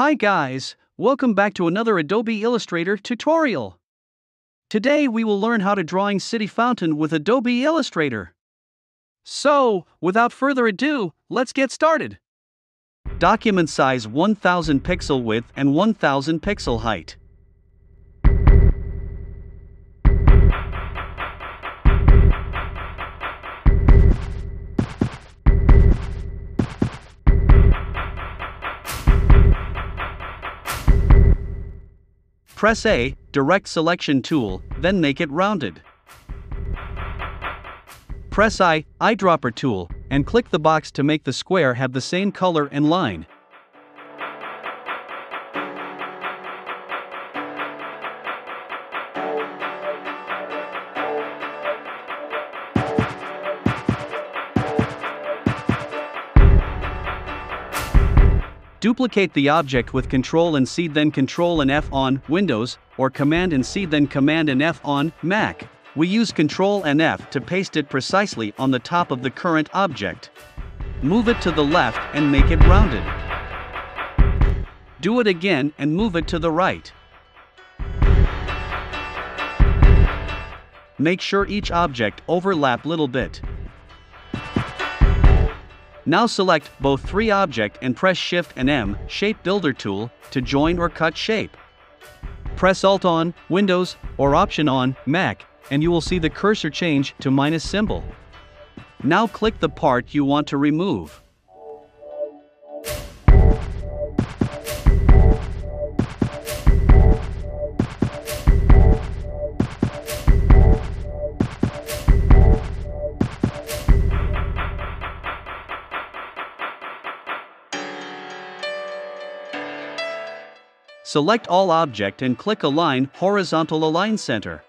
Hi guys, welcome back to another Adobe Illustrator tutorial. Today we will learn how to drawing city fountain with Adobe Illustrator. So, without further ado, let's get started. Document size 1000 pixel width and 1000 pixel height. Press A, Direct Selection Tool, then make it rounded. Press I, Eyedropper Tool, and click the box to make the square have the same color and line. Duplicate the object with Ctrl and C then Ctrl and F on Windows, or Command and C then Command and F on Mac. We use Ctrl and F to paste it precisely on the top of the current object. Move it to the left and make it rounded. Do it again and move it to the right. Make sure each object overlap little bit. Now select both three objects and press Shift and M, Shape Builder Tool, to join or cut shape. Press Alt on Windows or Option on Mac, and you will see the cursor change to minus symbol. Now click the part you want to remove. Select all object and click Align, Horizontal Align Center.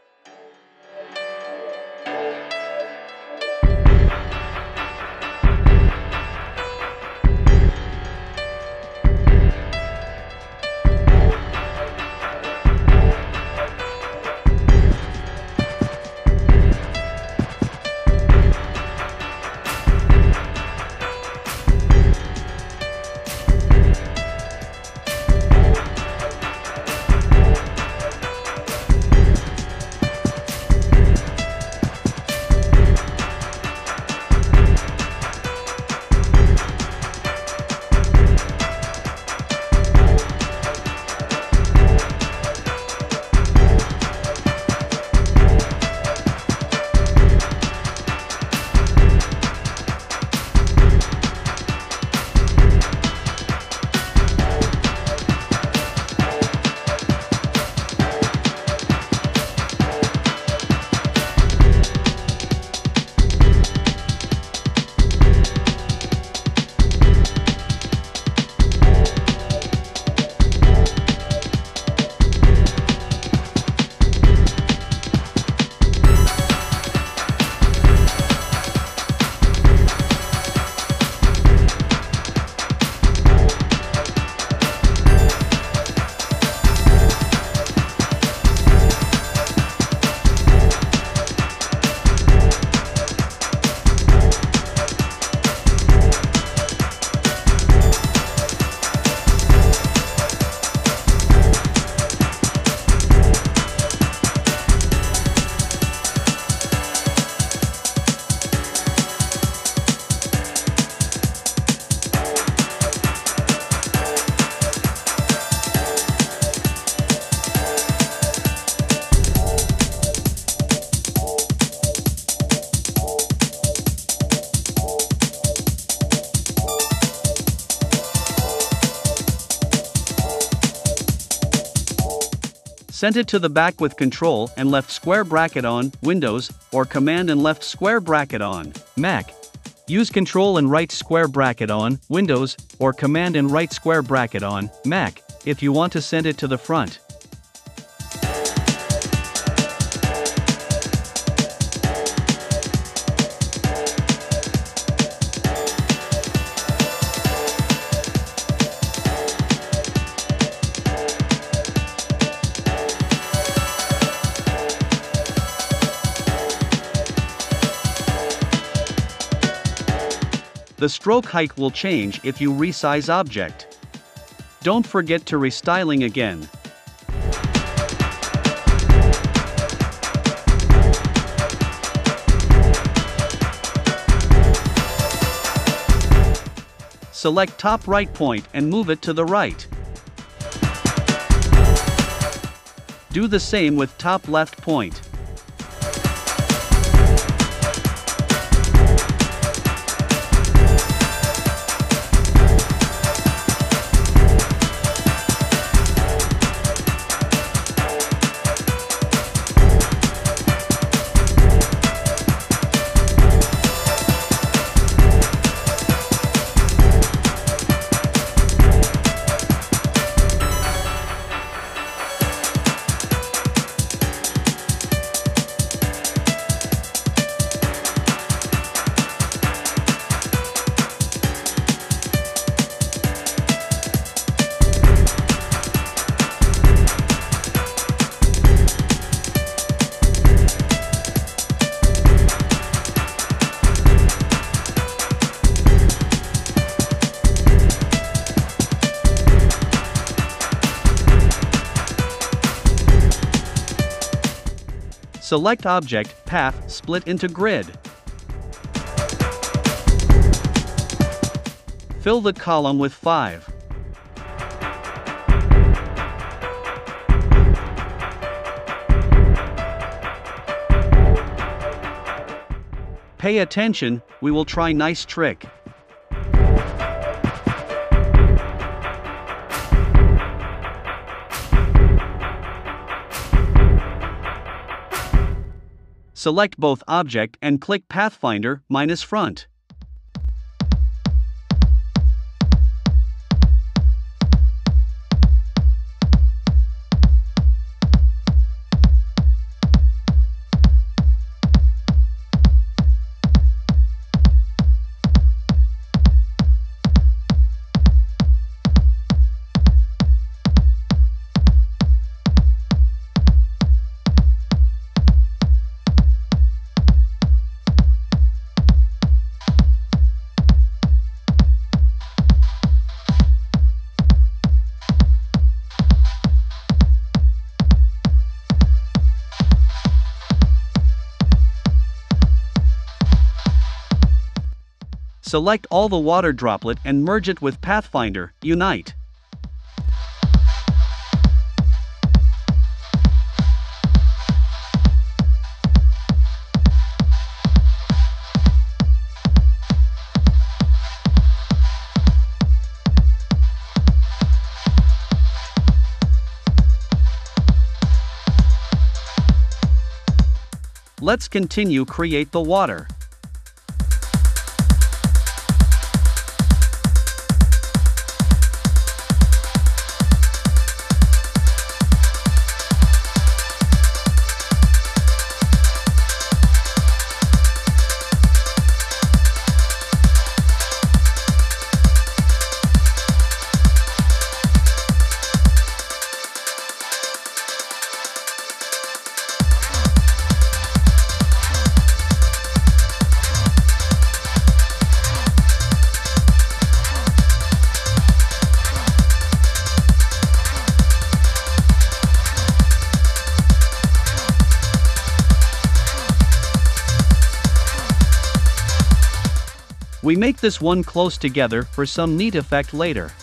Send it to the back with Ctrl and left square bracket on Windows, or Command and left square bracket on Mac. Use Ctrl and right square bracket on Windows, or Command and right square bracket on Mac, if you want to send it to the front. The stroke height will change if you resize object. Don't forget to restyling again. Select top right point and move it to the right. Do the same with top left point. Select Object, Path, Split into Grid. Fill the column with 5. Pay attention, we will try nice trick. Select both object and click Pathfinder - front. Select all the water droplet and merge it with Pathfinder, Unite. Let's continue create the water. We make this one close together for some neat effect later.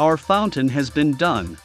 Our fountain has been done.